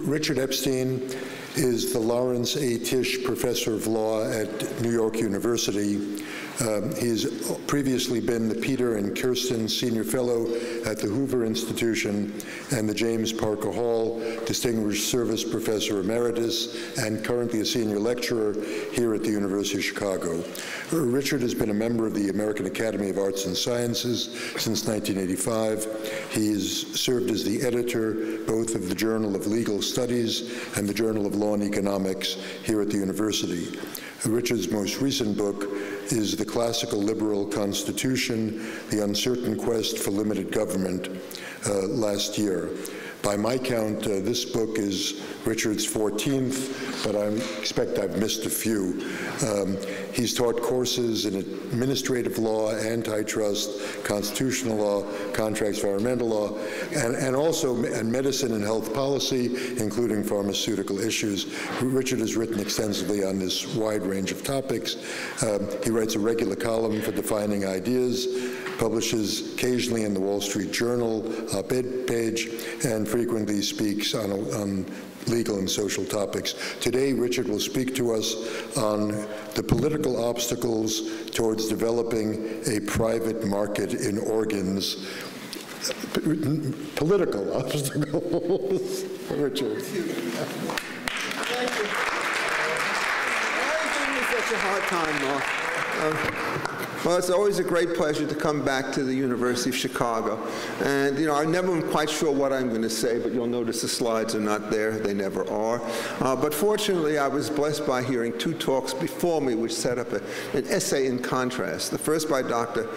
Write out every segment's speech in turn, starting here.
Richard Epstein is the Lawrence A. Tisch Professor of Law at New York University. He's previously been the Peter and Kirsten Senior Fellow at the Hoover Institution and the James Parker Hall Distinguished Service Professor Emeritus, and currently a senior lecturer here at the University of Chicago. Richard has been a member of the American Academy of Arts and Sciences since 1985. He's served as the editor both of the Journal of Legal Studies and the Journal of Law and Economics here at the university. Richard's most recent book is The Classical Liberal Constitution, The Uncertain Quest for Limited Government, last year. By my count, this book is Richard's 14th, but I expect I've missed a few. He's taught courses in administrative law, antitrust, constitutional law, contracts, environmental law, and also medicine and health policy, including pharmaceutical issues. Richard has written extensively on this wide range of topics. He writes a regular column for Defining Ideas, publishes occasionally in the Wall Street Journal op-ed page, and frequently speaks on legal and social topics. Today, Richard will speak to us on the political obstacles towards developing a private market in organs. Political obstacles. Richard. Thank you. Why is it such a hard time, Mark? Well, it's always a great pleasure to come back to the University of Chicago. And, you know, I'm never quite sure what I'm going to say, but you'll notice the slides are not there. They never are. But fortunately, I was blessed by hearing two talks before me which set up an essay in contrast. The first by Dr.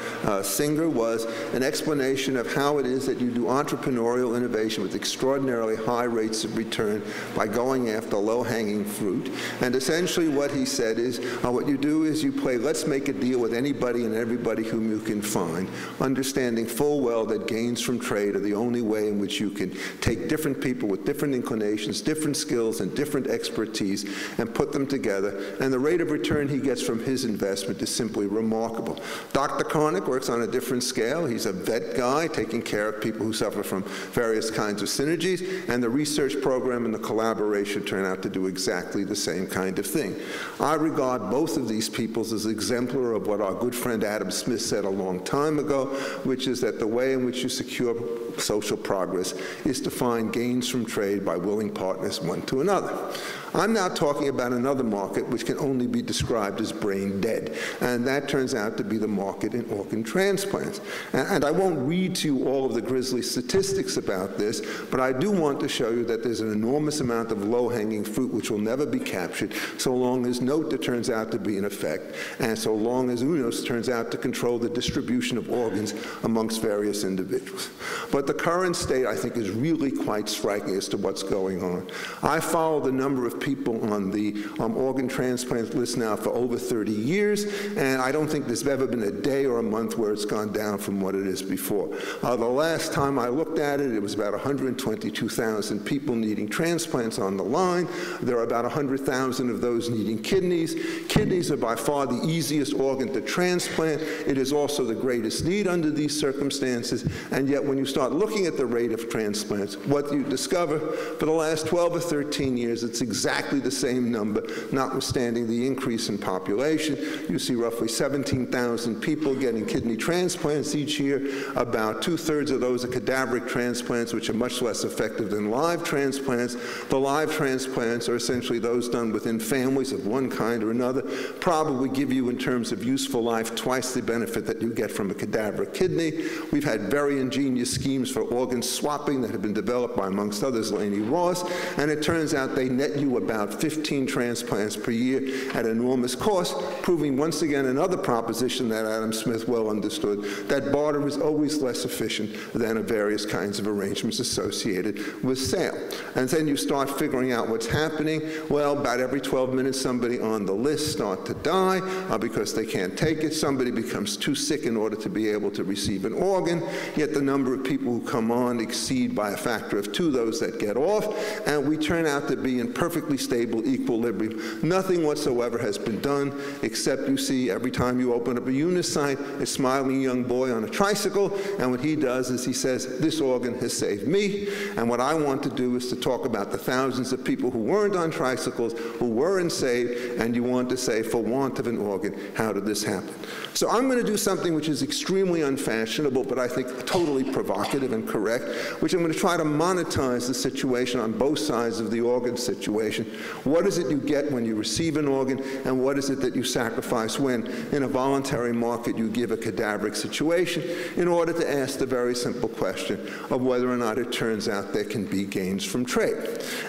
Singer was an explanation of how it is that you do entrepreneurial innovation with extraordinarily high rates of return by going after low-hanging fruit. And essentially what he said is, what you do is you play, let's make a deal with anybody and everybody whom you can find, understanding full well that gains from trade are the only way in which you can take different people with different inclinations, different skills, and different expertise and put them together. And the rate of return he gets from his investment is simply remarkable. Dr. Karnick works on a different scale. He's a vet guy taking care of people who suffer from various kinds of synergies, and the research program and the collaboration turn out to do exactly the same kind of thing. I regard both of these peoples as exemplar of what our good friend Adam Smith said a long time ago, which is that the way in which you secure social progress is to find gains from trade by willing partners one to another. I'm now talking about another market which can only be described as brain dead, and that turns out to be the market in organ transplants. And I won't read to you all of the grisly statistics about this, but I do want to show you that there's an enormous amount of low-hanging fruit which will never be captured so long as NOTA turns out to be in effect, and so long as UNOS turns out to control the distribution of organs amongst various individuals. But the current state, I think, is really quite striking as to what's going on. I follow the number of people on the organ transplant list now for over 30 years, and I don't think there's ever been a day or a month where it's gone down from what it is before. The last time I looked at it, it was about 122,000 people needing transplants on the line. There are about 100,000 of those needing kidneys. Kidneys are by far the easiest organ to transplant. It is also the greatest need under these circumstances, and yet when you start looking at the rate of transplants, what you discover for the last 12 or 13 years, it's exactly the same number, notwithstanding the increase in population. You see roughly 17,000 people getting kidney transplants each year. About two-thirds of those are cadaveric transplants, which are much less effective than live transplants. The live transplants are essentially those done within families of one kind or another, probably give you, in terms of useful life, twice the benefit that you get from a cadaveric kidney. We've had very ingenious schemes for organ swapping that have been developed by, amongst others, Laney Ross, and it turns out they net you about 15 transplants per year at enormous cost, proving once again another proposition that Adam Smith well understood, that barter is always less efficient than various kinds of arrangements associated with sale. And then you start figuring out what's happening. Well, about every 12 minutes, somebody on the list starts to die because they can't take it. Somebody becomes too sick in order to be able to receive an organ, yet the number of people who come on exceed by a factor of 2 those that get off, and we turn out to be in perfectly stable equilibrium. Nothing whatsoever has been done, except you see every time you open up a UNOS site, a smiling young boy on a tricycle, and what he does is he says, this organ has saved me, and what I want to do is to talk about the thousands of people who weren't on tricycles, who were enslaved, and you want to say, for want of an organ, how did this happen? So I'm going to do something which is extremely unfashionable, but I think totally provocative and correct, which I'm going to try to monetize the situation on both sides of the organ situation. What is it you get when you receive an organ, and what is it that you sacrifice when, in a voluntary market, you give a cadaveric situation, in order to ask the very simple question of whether or not it turns out there can be gains from trade.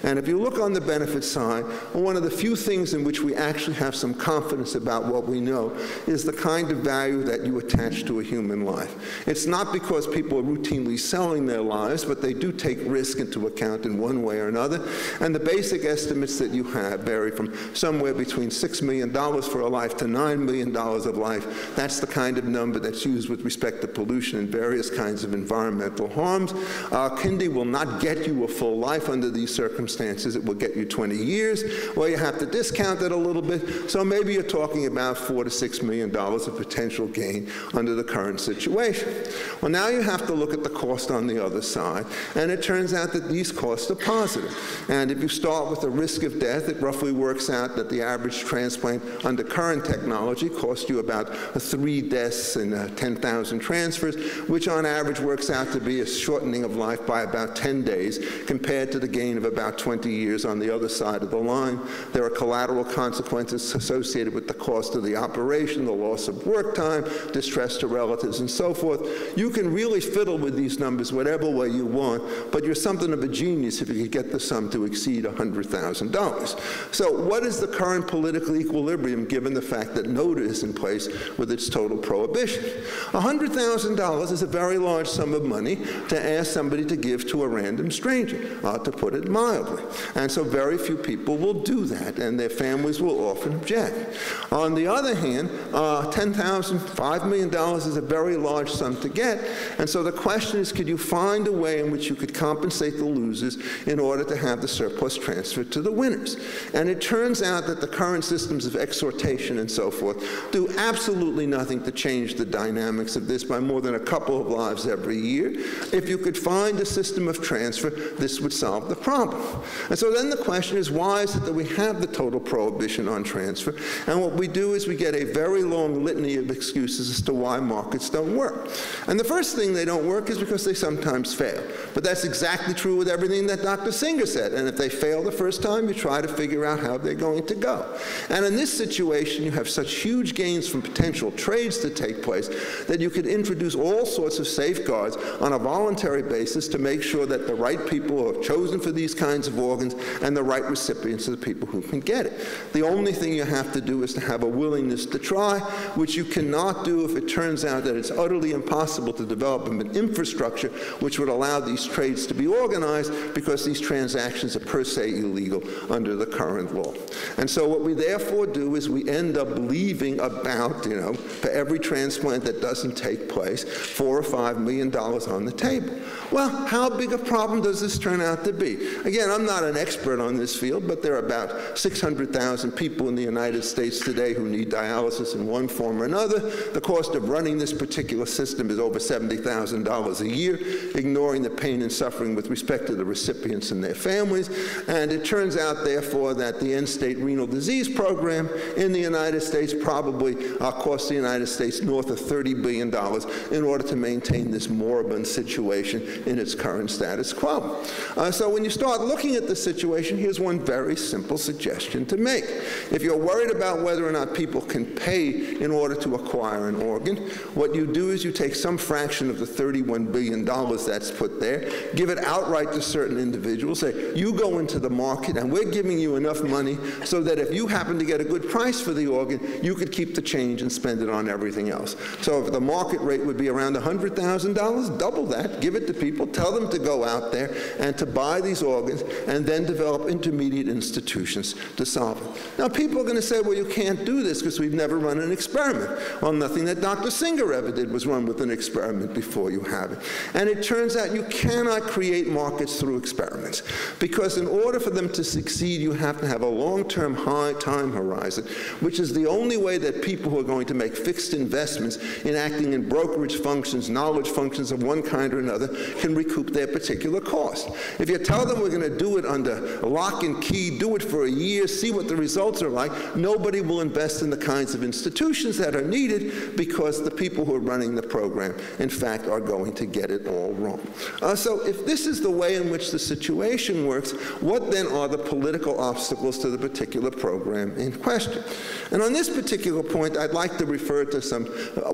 And if you look on the benefit side, one of the few things in which we actually have some confidence about what we know is the kind of value that you attach to a human life. It's not because people are routinely selling their lives, but they do take risk into account in one way or another. And the basic estimates that you have vary from somewhere between $6 million for a life to $9 million of life. That's the kind of number that's used with respect to pollution and various kinds of environmental harms. Kindi will not get you a full life under these circumstances. It will get you 20 years. Well, you have to discount it a little bit. So maybe you're talking about $4 to $6 million of potential gain under the current situation. Well, now you have to look at the cost on the other side. And it turns out that these costs are positive. And if you start with the risk of death, it roughly works out that the average transplant under current technology costs you about 3 deaths and 10,000 transfers, which on average works out to be a shortening of life by about 10 days compared to the gain of about 20 years on the other side of the line. There are collateral consequences associated with the cost of the operation, the loss of work time, distress to relatives, and so forth. You can really fiddle with these numbers whatever way you want, but you're something of a genius if you could get the sum to exceed $100,000. So what is the current political equilibrium given the fact that NOTA is in place with its total prohibition? $100,000 is a very large sum of money to ask somebody to give to a random stranger, to put it mildly. And so very few people will do that, and their families will often object. On the other hand, $10,000, $5 million is a very large sum to get, and so the question is, could you find a way in which you could compensate the losers in order to have the surplus transferred to the winners? And it turns out that the current systems of exhortation and so forth do absolutely nothing to change the dynamics of this by more than a couple of lives every year. If you could find a system of transfer, this would solve the problem. And so then the question is, why is it that we have the total prohibition on transfer? And what we do is we get a very long litany of excuses as to why markets don't work. And the first thing they don't work is because they sometimes fail. But that's exactly true with everything that Dr. Singer said. And if they fail the first time, you try to figure out how they're going to go. And in this situation, you have such huge gains from potential trades to take place that you could introduce all sorts of safeguards on a voluntary basis to make sure that the right people are chosen for these kinds of organs and the right recipients are the people who can get it. The only thing you have to do is to have a willingness to try, which you cannot do if it turns out that it's utterly impossible to develop an infrastructure which would allow these trades to be organized, because these transactions are per se illegal under the current law. And so what we therefore do is we end up leaving about, for every transplant that doesn't take place, $4 or $5 million on the table. Well, how big a problem does this turn out to be? Again, I'm not an expert on this field, but there are about 600,000 people in the United States today who need dialysis in one form or another. The cost of running this particular system is over $70,000 a year, ignoring the pain and suffering with respect to the recipients and their families. And it turns out, therefore, that the end-state renal disease program in the United States probably costs the United States north of $30 billion in order to maintain this moribund situation in its current status quo. So when you start looking at the situation, here's one very simple suggestion to make. If you're worried about whether or not people can pay in order to acquire an organ, what you do is you take some fraction of the $31 billion that's put there, give it outright to certain individuals, say, you go into the market and we're giving you enough money so that if you happen to get a good price for the organ, you could keep the change and spend it on everything else. So if the market rate would be around $100,000, double that, give it to people, tell them to go out there and to buy these organs, and then develop intermediate institutions to solve it. Now people are going to say, well, you can't do this because we've never run an experiment. Well, nothing that Dr. Singer ever did was run with an experiment before you have it. And it turns out you cannot create markets through experiments, because in order for them to succeed, you have to have a long-term high time horizon, which is the only way that people who are going to make fixed investments in acting in brokerage functions, knowledge functions of one kind or another, can recoup their particular cost. If you're tell them we're going to do it under lock and key, do it for a year, see what the results are like, nobody will invest in the kinds of institutions that are needed because the people who are running the program, in fact, are going to get it all wrong. So if this is the way in which the situation works, what then are the political obstacles to the particular program in question? And on this particular point, I'd like to refer to some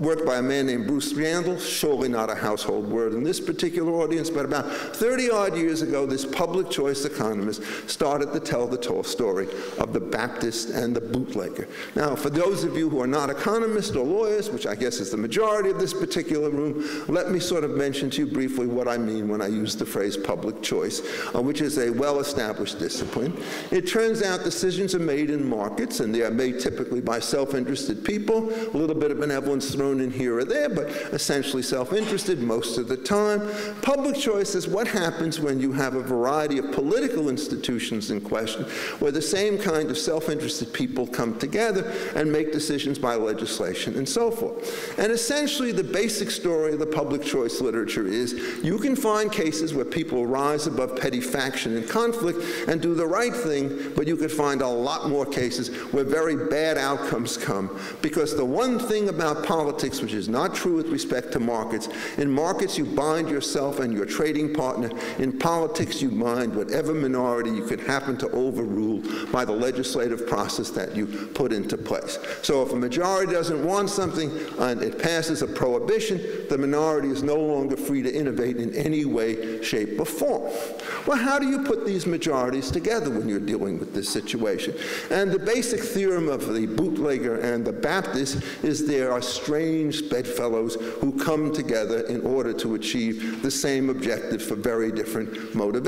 work by a man named Bruce Randall, surely not a household word in this particular audience, but about 30-odd years ago, this public choice economist started to tell the tall story of the Baptist and the bootlegger. Now, for those of you who are not economists or lawyers, which I guess is the majority of this particular room, let me sort of mention to you briefly what I mean when I use the phrase public choice, which is a well-established discipline. It turns out decisions are made in markets, and they are made typically by self-interested people. A little bit of benevolence thrown in here or there, but essentially self-interested most of the time. Public choice is what happens when you have a variety of political institutions in question, where the same kind of self-interested people come together and make decisions by legislation and so forth. And essentially, the basic story of the public choice literature is you can find cases where people rise above petty faction and conflict and do the right thing, but you could find a lot more cases where very bad outcomes come, because the one thing about politics which is not true with respect to markets, in markets you bind yourself and your trading partner. In politics, you bind whatever minority you could happen to overrule by the legislative process that you put into place. So if a majority doesn't want something and it passes a prohibition, the minority is no longer free to innovate in any way, shape, or form. Well, how do you put these majorities together when you're dealing with this situation? And the basic theorem of the bootlegger and the Baptist is there are strange bedfellows who come together in order to achieve the same objective for very different motivations.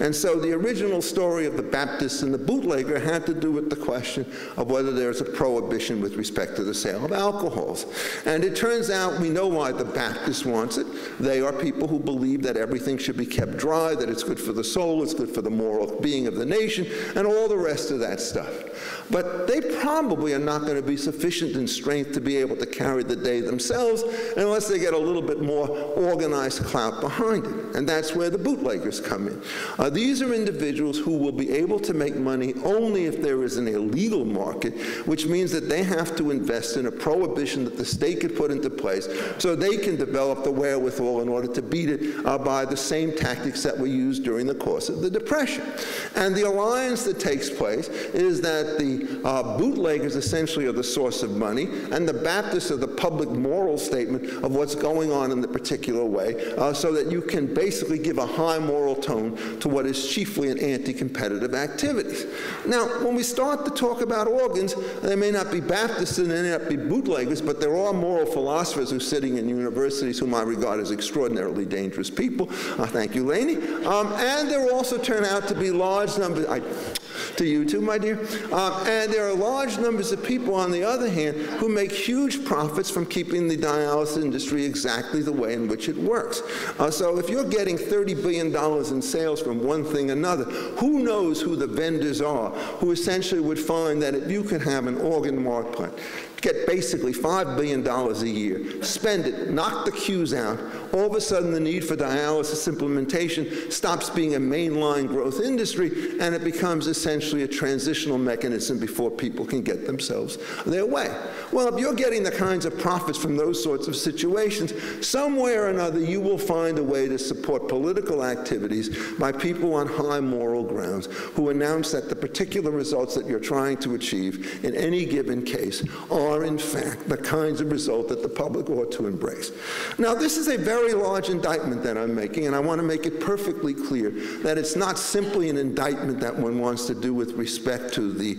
And so the original story of the Baptist and the bootlegger had to do with the question of whether there's a prohibition with respect to the sale of alcohols. And it turns out we know why the Baptist wants it. They are people who believe that everything should be kept dry, that it's good for the soul, it's good for the moral being of the nation, and all the rest of that stuff. But they probably are not going to be sufficient in strength to be able to carry the day themselves unless they get a little bit more organized clout behind it. And that's where the bootleggers come in. These are individuals who will be able to make money only if there is an illegal market, which means that they have to invest in a prohibition that the state could put into place so they can develop the wherewithal in order to beat it by the same tactics that were used during the course of the Depression. And the alliance that takes place is that the bootleggers essentially are the source of money, and the Baptists are the public moral statement of what's going on in the particular way, so that you can basically give a high moral tone to what is chiefly an anti-competitive activity. Now, when we start to talk about organs, they may not be Baptists and they may not be bootleggers, but there are moral philosophers who are sitting in universities whom I regard as extraordinarily dangerous people. Thank you, Laney. And there also turn out to be large numbers. To you too, my dear. And there are large numbers of people, on the other hand, who make huge profits from keeping the dialysis industry exactly the way in which it works. So if you're getting $30 billion in sales from one thing or another, who knows who the vendors are who essentially would find that if you could have an organ market, get basically $5 billion a year, spend it, knock the queues out, all of a sudden the need for dialysis implementation stops being a mainline growth industry, and it becomes essentially a transitional mechanism before people can get themselves their way. Well, if you're getting the kinds of profits from those sorts of situations, somewhere or another you will find a way to support political activities by people on high moral grounds who announce that the particular results that you're trying to achieve in any given case are in fact the kinds of result that the public ought to embrace. Now, this is a very large indictment that I'm making, and I want to make it perfectly clear that it's not simply an indictment that one wants to do with respect to the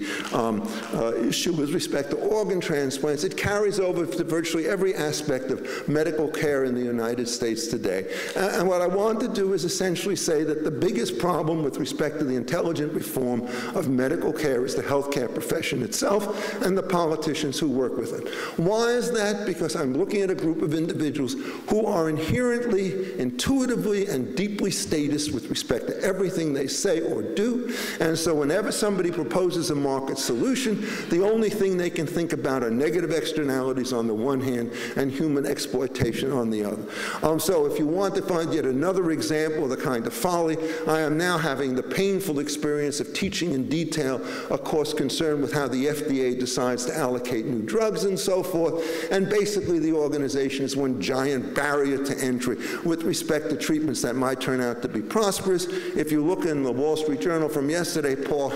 issue with respect to organ transplants. It carries over to virtually every aspect of medical care in the United States today. And what I want to do is essentially say that the biggest problem with respect to the intelligent reform of medical care is the healthcare profession itself and the politicians who work with it. Why is that? Because I'm looking at a group of individuals who are inherently, intuitively, and deeply statist with respect to everything they say or do. And so whenever somebody proposes a market solution, the only thing they can think about are negative externalities on the one hand and human exploitation on the other. So if you want to find yet another example of the kind of folly, I am now having the painful experience of teaching in detail a course concerned with how the FDA decides to allocate new drugs and so forth, and basically the organization is one giant barrier to entry with respect to treatments that might turn out to be prosperous. If you look in the Wall Street Journal from yesterday, Paul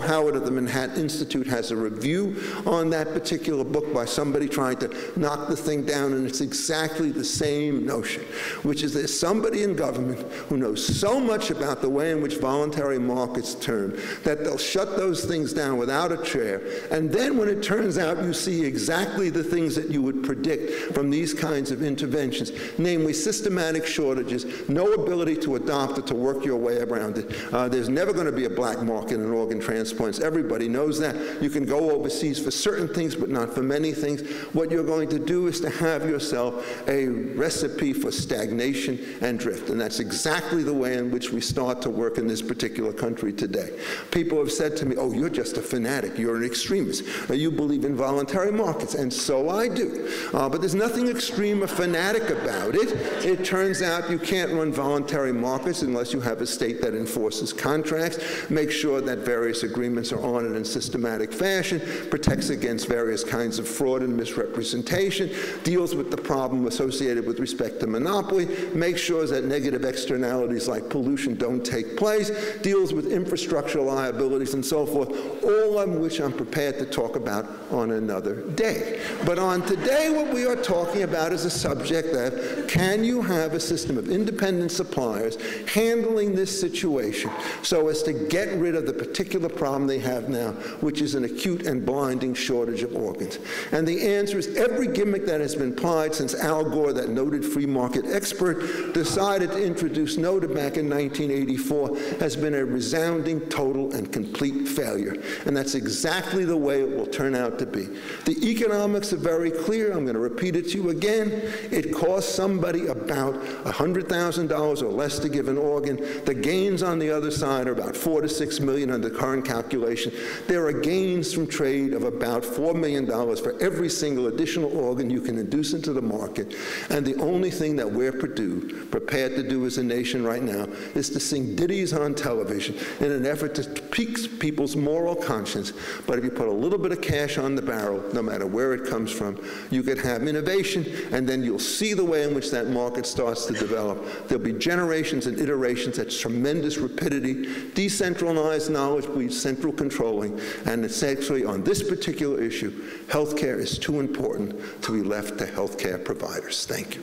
Howard of the Manhattan Institute has a review on that particular book by somebody trying to knock the thing down, and it's exactly the same notion, which is there's somebody in government who knows so much about the way in which voluntary markets turn that they'll shut those things down without a chair, and then when it turns out you see exactly the things that you would predict from these kinds of interventions, namely systematic shortages, no ability to adopt it, to work your way around it. There's never going to be a black market in organ transplants. Everybody knows that. You can go overseas for certain things, but not for many things. What you're going to do is to have yourself a recipe for stagnation and drift, and that's exactly the way in which we start to work in this particular country today. People have said to me, oh, you're just a fanatic, you're an extremist, you believe in voluntary markets, and so I do. But there's nothing extreme or fanatic about it. It turns out you can't run voluntary markets unless you have a state that enforces contracts, makes sure that various agreements are honored in systematic fashion, protects against various kinds of fraud and misrepresentation, deals with the problem associated with respect to monopoly, makes sure that negative externalities like pollution don't take place, deals with infrastructure liabilities and so forth, all of which I'm prepared to talk about on another day. But on today, what we are talking about is a subject that, can you have a system of independent suppliers handling this situation so as to get rid of the particular problem they have now, which is an acute and blinding shortage of organs? And the answer is every gimmick that has been applied since Al Gore, that noted free market expert, decided to introduce NOTA back in 1984 has been a resounding, total, and complete failure. And that's exactly the way it will turn out to be. The economics are very clear. I'm going to repeat it to you again. It costs somebody about $100,000 or less to give an organ. The gains on the other side are about $4 to $6 million under current calculation. There are gains from trade of about $4 million for every single additional organ you can induce into the market. And the only thing that we're prepared to do as a nation right now is to sing ditties on television in an effort to pique people's moral conscience. But if you put a little bit of cash on the barrel, no matter where it comes from, you could have innovation, and then you'll see the way in which that market starts to develop. There'll be generations and iterations at tremendous rapidity, decentralized knowledge breeds central controlling, and essentially on this particular issue, healthcare is too important to be left to healthcare providers. Thank you.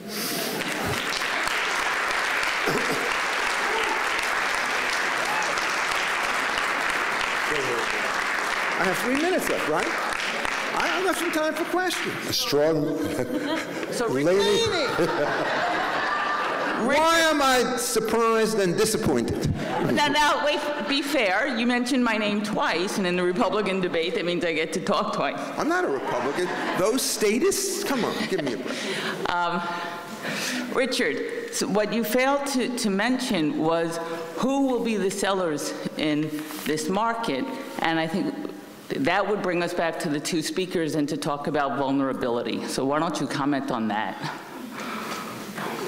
I have 3 minutes left, right? I have enough time for questions. A strong so lady. Why am I surprised and disappointed? Now, wait, be fair. You mentioned my name twice, and in the Republican debate, that means I get to talk twice. I'm not a Republican. Those statists? Come on, give me a break. Richard, so what you failed to mention was who will be the sellers in this market, and I think that would bring us back to the two speakers and to talk about vulnerability. So why don't you comment on that?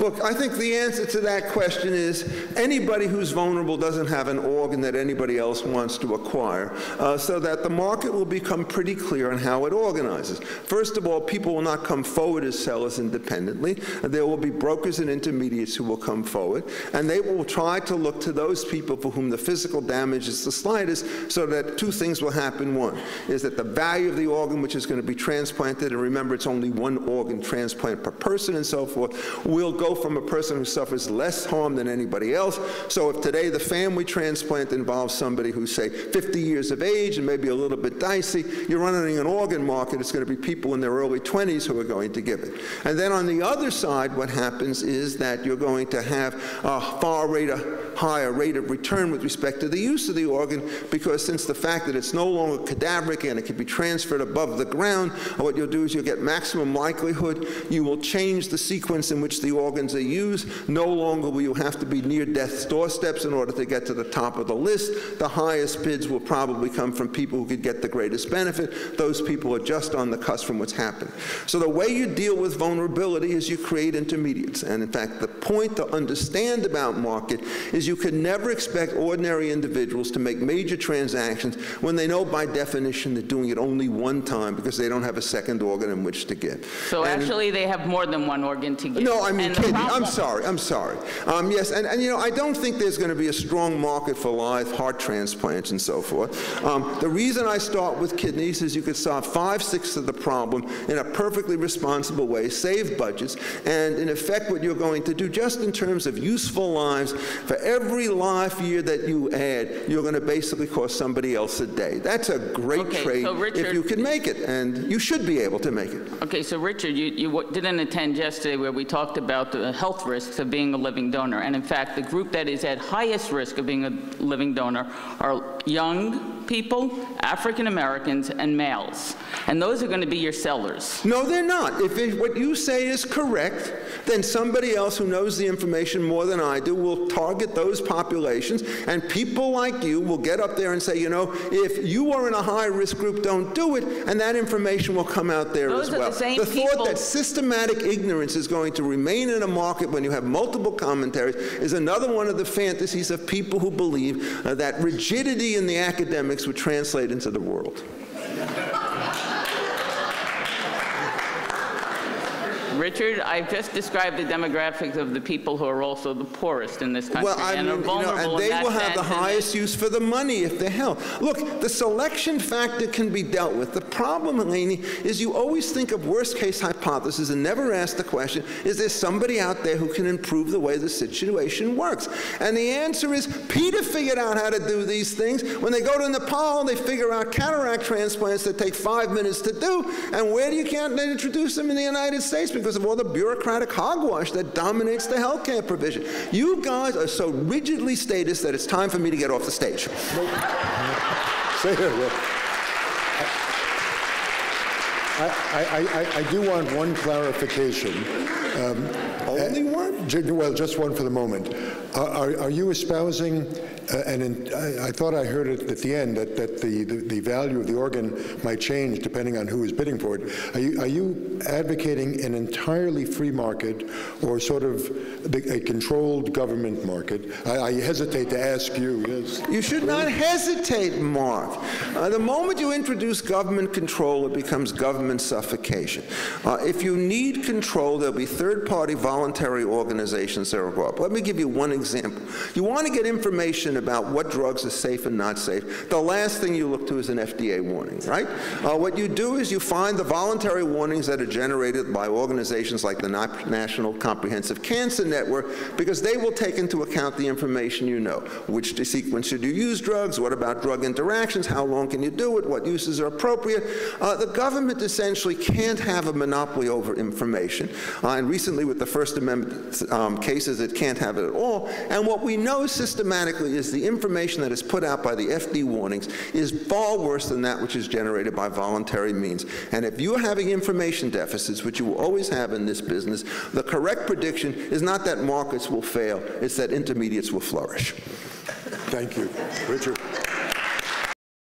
Look, I think the answer to that question is anybody who's vulnerable doesn't have an organ that anybody else wants to acquire, so that the market will become pretty clear on how it organizes. First of all, people will not come forward as sellers independently. There will be brokers and intermediates who will come forward, and they will try to look to those people for whom the physical damage is the slightest, so that two things will happen. One is that the value of the organ which is going to be transplanted, and remember it's only one organ transplant per person and so forth, will go from a person who suffers less harm than anybody else. So if today the family transplant involves somebody who's, say, 50 years of age and maybe a little bit dicey, you're running an organ market. It's going to be people in their early 20s who are going to give it. And then on the other side, what happens is that you're going to have a far greater higher rate of return with respect to the use of the organ, because since the fact that it's no longer cadaveric and it can be transferred above the ground, what you'll do is you'll get maximum likelihood. You will change the sequence in which the organs are used. No longer will you have to be near death's doorsteps in order to get to the top of the list. The highest bids will probably come from people who could get the greatest benefit. Those people are just on the cusp from what's happened. So the way you deal with vulnerability is you create intermediates. And in fact, the point to understand about market is you can never expect ordinary individuals to make major transactions when they know by definition they're doing it only one time because they don't have a second organ in which to give. So and actually they have more than one organ to give. No, I mean, kidding. I'm sorry. Yes, and you know, I don't think there's going to be a strong market for live heart transplants and so forth. The reason I start with kidneys is you could solve 5/6 of the problem in a perfectly responsible way, save budgets, and in effect what you're going to do just in terms of useful lives, for every life year that you add, you're going to basically cost somebody else a day. That's a great trade, so Richard, if you can make it, and you should be able to make it. Okay, so Richard, you didn't attend yesterday where we talked about the health risks of being a living donor, and in fact the group that is at highest risk of being a living donor are young people, African Americans, and males. And those are going to be your sellers. No, they're not. If what you say is correct, then somebody else who knows the information more than I do will target those populations, and people like you will get up there and say, you know, if you are in a high-risk group, don't do it, and that information will come out there as well. The thought that systematic ignorance is going to remain in a market when you have multiple commentaries is another one of the fantasies of people who believe that rigidity in the academic would translate into the world. Richard, I've just described the demographics of the people who are also the poorest in this country and are vulnerable, and they will have the highest use for the money if they're held. Look, the selection factor can be dealt with. The problem, Laney, is you always think of worst-case hypotheses and never ask the question, is there somebody out there who can improve the way the situation works? And the answer is, Peter figured out how to do these things. When they go to Nepal, they figure out cataract transplants that take 5 minutes to do, and where do you can't introduce them in the United States? Because of all the bureaucratic hogwash that dominates the health care provision. You guys are so rigidly statist that it's time for me to get off the stage. I do want one clarification. Only one? Well, just one for the moment. Are you espousing, I thought I heard it at the end, that the value of the organ might change depending on who is bidding for it. Are you advocating an entirely free market or sort of a controlled government market? I hesitate to ask you. Yes. You should not hesitate, Mark. The moment you introduce government control, it becomes government suffocation. If you need control, there'll be third-party voluntary organizations that will go up. Let me give you one example. You want to get information about what drugs are safe and not safe. The last thing you look to is an FDA warning, right? What you do is you find the voluntary warnings that are generated by organizations like the National Comprehensive Cancer Network, because they will take into account the information you know. Which sequence should you use drugs? What about drug interactions? How long can you do it? What uses are appropriate? The government essentially can't have a monopoly over information. And recently with the First Amendment cases, it can't have it at all. And what we know systematically is the information that is put out by the FDA warnings is far worse than that which is generated by voluntary means. And if you are having information deficits, which you will always have in this business, the correct prediction is not that markets will fail, it's that intermediates will flourish. Thank you. Richard.